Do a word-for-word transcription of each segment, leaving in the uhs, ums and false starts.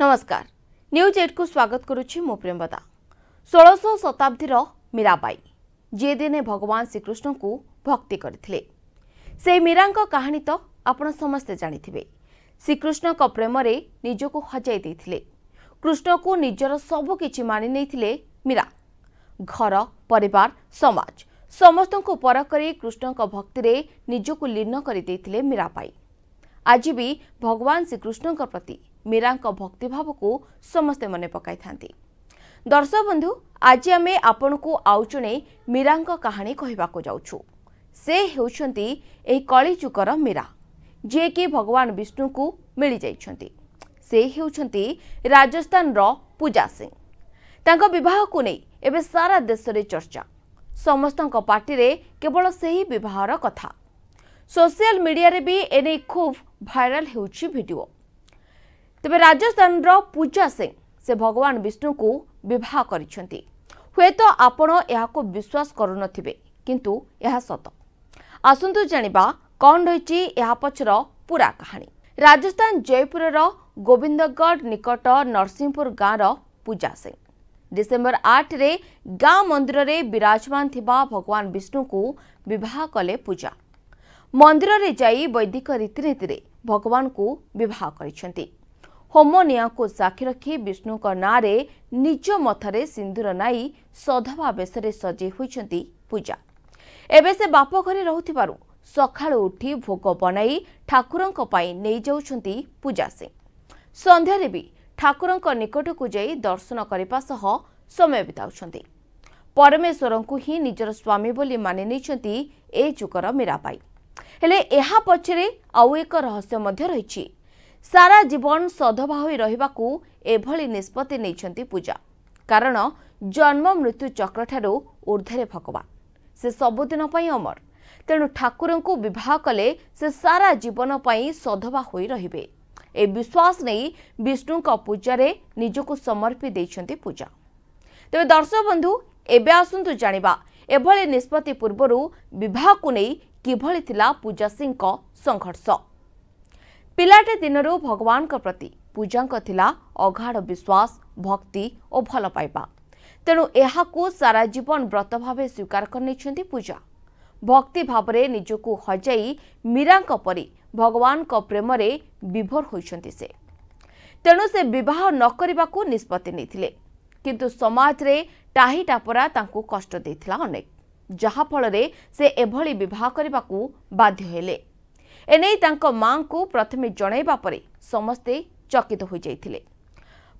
नमस्कार news at को स्वागत करुच्ची मो प्रेमदा। षोलश शताब्दीर मीराबाई जे दिने भगवान श्रीकृष्ण को भक्ति करथिले से मीरा कहानी तो आपण समस्ते जानिथिबे। श्रीकृष्ण को प्रेम रे निजको हजाई देथिले, कृष्ण को निजर सब किछि मानि नैथिले मीरा। घर परिवार समाज समस्त को पर करी कृष्ण को भक्ति रे निजको लीन करि देथिले मीराबाई। आज भी भगवान श्रीकृष्ण प्रति मीरा भक्तिभाव को समस्ते मन पकाई थांती। दर्शक बंधु आज आम आपण को आउ जड़े मीरा कहानी कहवाक जाऊँ। से होती कलीजुगर मीरा जे कि भगवान विष्णु को मिल जाइछंती। से होती राजस्थान रो पूजा सिंह। तांको विवाह को नहीं एबे सारा देश रे चर्चा, समस्त पार्टी रे केवल से ही विवाहर कथा। सोशल मीडिया रे भी एने खूब भाइराल होउछि वीडियो। तबे राजस्थान रो पूजा सिंह से भगवान विष्णु को विवाह करिछंती। हुए तो आपण यहाको विश्वास करुनथिबे किंतु यह सत। आसंतु जानिबा कौन रहिछि यहा पछर पूरा कहानी। राजस्थान जयपुर रो गोविंदगढ़ निकट नरसिंहपुर गाँव रो पूजा सिंह डिसेम्बर आठ रे गाँ मंदिर रे विराजमान थिबा भगवान विष्णु को विवाह कले। पूजा मंदिर रे जाई वैदिक रीतिनीति रे भगवान को विवाह करिछंती। होमनिया को साक्षी रखी विष्णु का नारे निज मथरे सिंदूर नाई सधवावेश सजे होती पूजा। एबे से बाप घरे रहुथिबारु सखाळु उठी भोग बनाई ठाकुरंक पाई नेइ जाउछंती पूजा सिंह। संध्या रे भी ठाकुरंक निकट को जाई दर्शन करिपा सह समय बिताउछंती। परमेश्वरंकु ही निजर स्वामी बोली मानि नैछंती ए जुकर मीराबाई। हेले एहा पछरे आउ एक रहस्य मध्य रहिछि। सारा जीवन सधवा होई रहिबाकू एभली निष्पत्ति नैछंती पूजा। कारण जन्म मृत्यु चक्र ठारो ऊर्धरे भगवान, से सबुदिन पाई अमर। तेणु ठाकुरंकु विवाह कले से सारा जीवन पाई सधवा होई रहिबे। ए विश्वास नहीं विष्णु का पूजा रे निजको समर्पि दैछंती पूजा। तबे दर्शक बंधु एबे आसंतु जानिबा एभली निष्पत्ति पूर्वरु विवाह को नै किभली थिला पूजा सिंह को संघर्ष। पिलाटे दिनरू भगवान का प्रति पूजा का थिला अगाढ़ विश्वास, भक्ति और भल पाइबा। तेणु यहा को सारा जीवन व्रत भाव स्वीकार करने पूजा। भक्ति भाव में निजको हजाई मीरा परी भगवान का प्रेम रे विभोर होइछंती से। तेणु से विवाह न करिबाकू निष्पत्ति नैथिले किंतु समाज रे टाही टापरा तांको कष्ट देथिला अनेक, जहा फल रे से एभली विवाह करिबाकू बाध्य हेले। एने तांको मां को प्रथमे जणाइबा परे समस्ते चकित हो जाइथिले।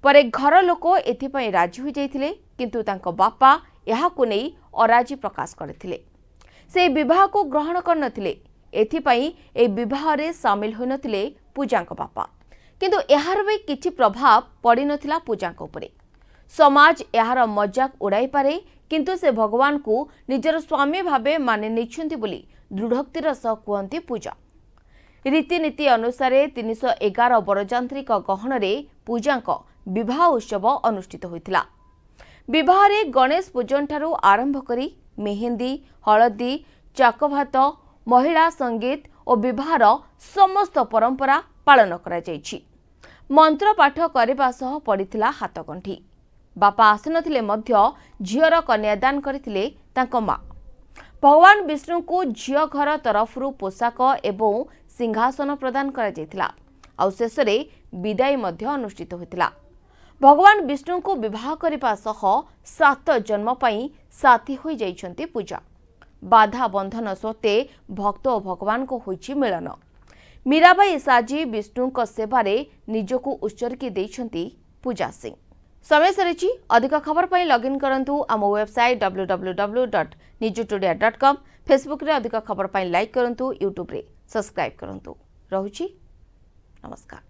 परे घर लोक एथिपई राजी हो जाइथिले किंतु तांको बापा यहा को नै अराजी प्रकाश करथिले। से विवाह को ग्रहण करनथिले। एथिपई ए विवाह रे शामिल होइनथिले पूजा को बापा। किंतु एहार भी किछि प्रभाव पड़ी नथिला पूजा को ऊपर। समाज एहार मजाक उड़ाई पारे किंतु से भगवान को निजर स्वामी भाबे माने नैछंती बोली दृढ़ोक्तिर सह कहंती पूजा। रीतिनीति अनुसार तीन सौ एगार बरजांत्रिक गहन रे पूजा विवाह उत्सव अनुष्ठित होता। बहुत गणेश पूजन ठारू आरंभ करी मेहंदी, हलदी, चाकभात, महिला संगीत और विवाहर समस्त परंपरा पालन करा जायछि। मंत्र पाठ करने सह पड़िथिला हाथगंठी। बापा आसनथिले मध्य झियर कन्यादान करथिले तांको मां। भगवान विष्णु को झियो घर तरफ पोशाक एवं सिंहासन प्रदान करा जायथिला। आउ शेष रे विदाई मध्य अनुष्ठित होइतिला। भगवान विष्णु को विवाह करिबा सह सात जन्म पई साथी होई जाइछंती पूजा। बाधा बंधन सत्वे भक्त और भगवान को होइछि मिलन। मीराबाई साजी विष्णु को सेवारे निजको उत्सर्गी दैछंती पूजा सिंह। समय सरिछि। अधिक खबर पई लॉगिन करंतु आम website W W W dot news today dot com. Facebook रे अधिक खबर पई लाइक करंतु, यूट्यूब रे सब्सक्राइब करंतु। रहुछि नमस्कार।